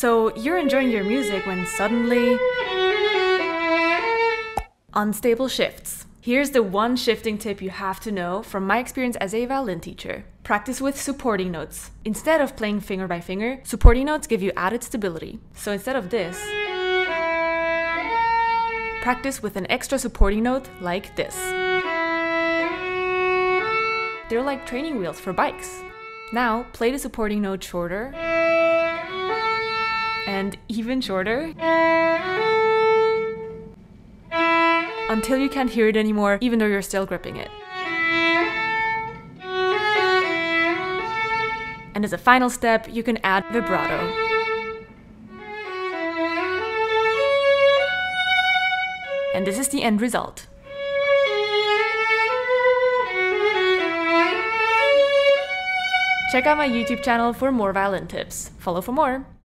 So you're enjoying your music when suddenly... unstable shifts. Here's the one shifting tip you have to know from my experience as a violin teacher. Practice with supporting notes. Instead of playing finger by finger, supporting notes give you added stability. So instead of this, practice with an extra supporting note like this. They're like training wheels for bikes. Now play the supporting note shorter and even shorter until you can't hear it anymore, even though you're still gripping it. And as a final step, you can add vibrato. And this is the end result. Check out my YouTube channel for more violin tips. Follow for more!